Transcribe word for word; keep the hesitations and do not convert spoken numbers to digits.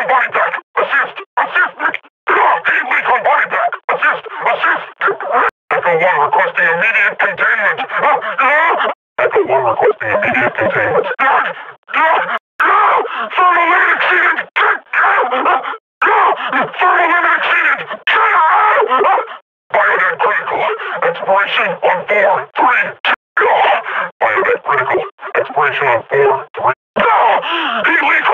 combine back! Assist! Assist! We combine back! Assist! Assist! Echo one requesting immediate containment! Echo one requesting immediate containment! Thermal exceeded! Thermal exceeded! Bionet critical! Expiration on four three two! Bionet critical! Expiration on four three two! Elite!